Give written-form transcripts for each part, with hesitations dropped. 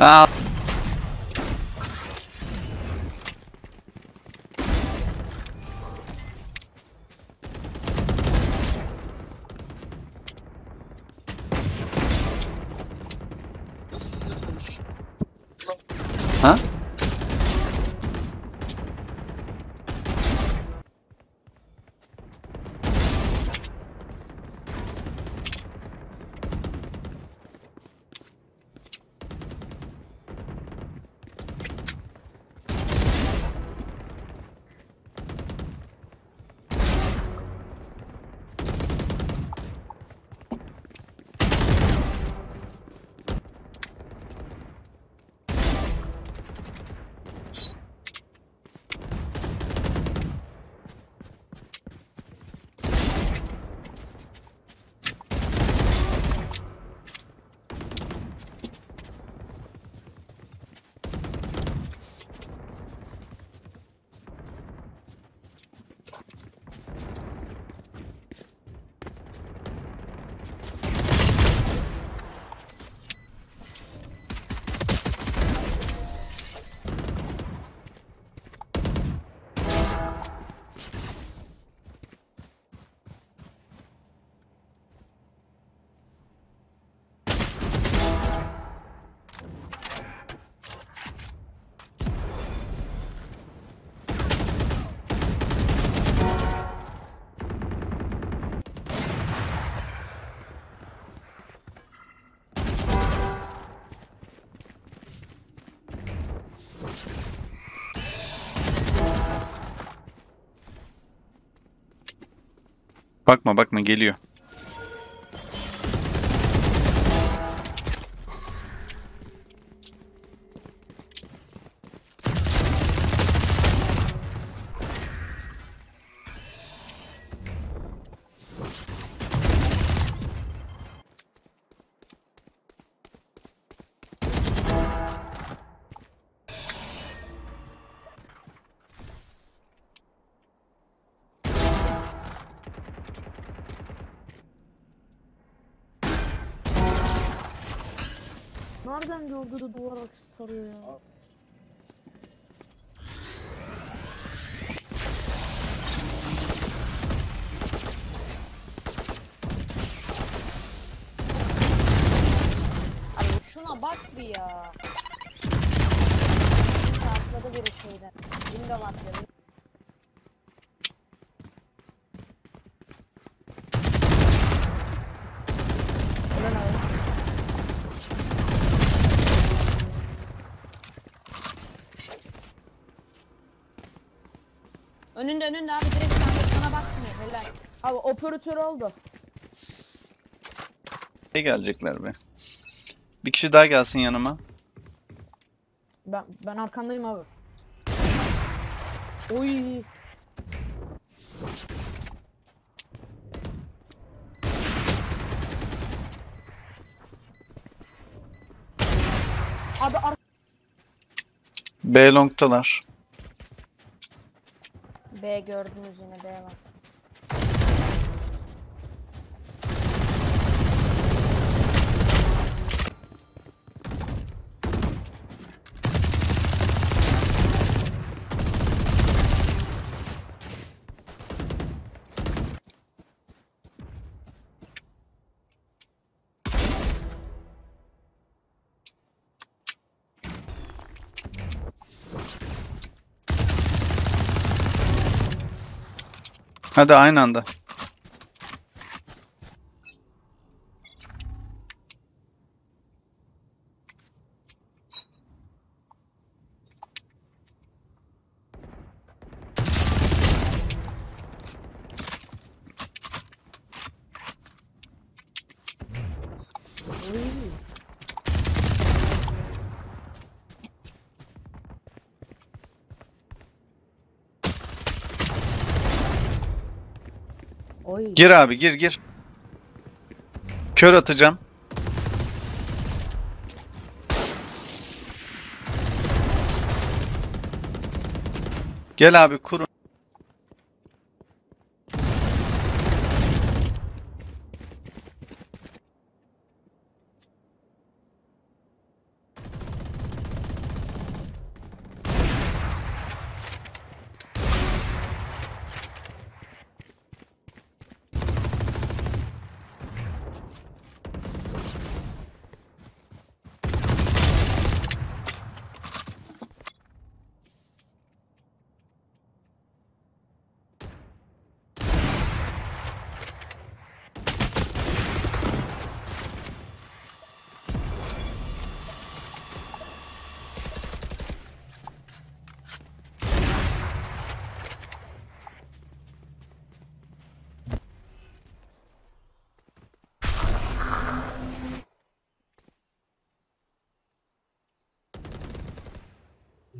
Al. Ha? Bakma bakma, geliyor. Nereden gördü de duvar akışı sarıyor ya? Abi şuna bak bir ya. Atladı biri şeyden. Window atladı. Önünde abi, direkt sana bakmıyor. Helal. Abi operatör oldu. Ne gelecekler be. Bir kişi daha gelsin yanıma. Ben arkandayım abi. Oy. Abi B long'talar. B gördünüz yine, B var. Hadi aynı anda. Gir abi, gir. Kör atacağım. Gel abi, kurun.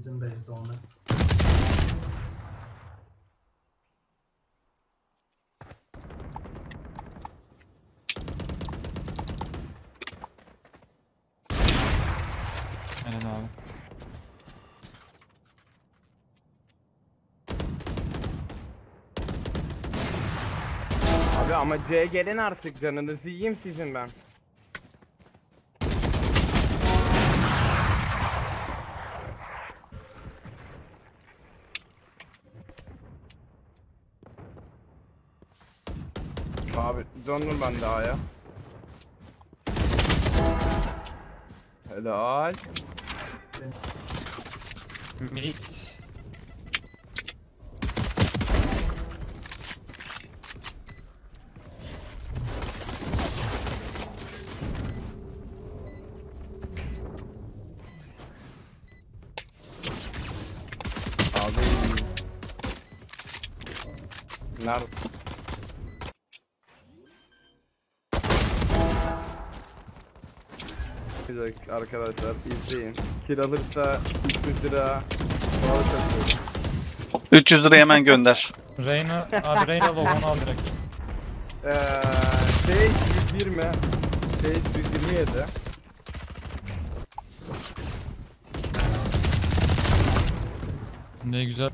Bizim base'de onlar. Aynen abi. Abi ama C'ye gelin artık, canınızı yiyeyim sizin ben. Abi döndüm ben daha ya. Helal. Mit. Abi. Nar. Arkadaşlar izleyin. Kil alırsa 300 lira. 300 lira hemen gönder. Reyna, abi Reyna logonu al direkt. Şey 120. Şey 127. Ne güzel.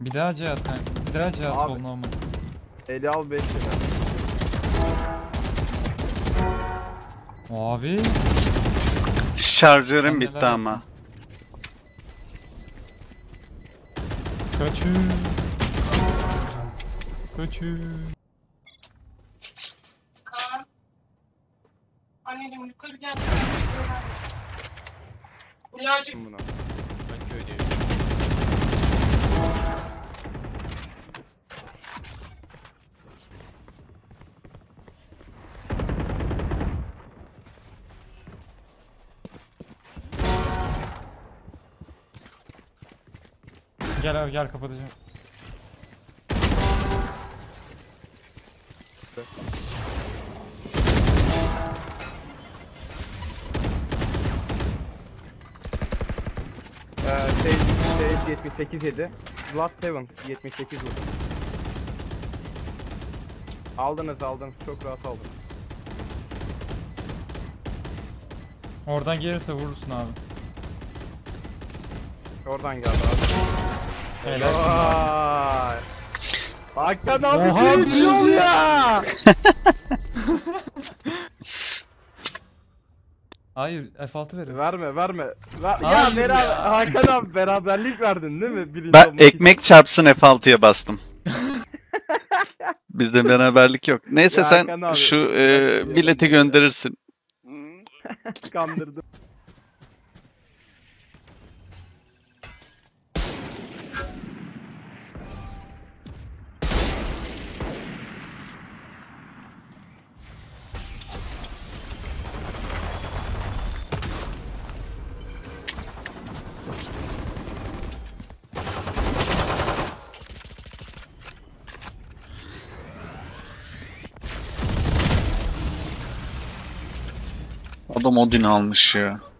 Bir daha C at. Bir daha C at soluna ama. Eli al 5 lira. Abi şarjörüm bitti neler? Ama kaçın kaçın annem yukarı geldi ilacım buna ben köydeyim gel abi gel kapatacağım. Sage 78 yedi. Last Heaven 78 vurdu. Aldınız çok rahat aldım. Oradan gelirse vurursun abi. Oradan geldi abi. Helal. Hakan abi geliyor ya. Hayır F6 verin. Verme. Ya beraber Hakan abi beraberlik verdin değil mi? Birinci ben ekmek için. Çarpsın F6'ya bastım. Bizde beraberlik yok. Neyse ya sen abi, şu bileti gönderirsin. Kandırdım. Adam Odin almış ya.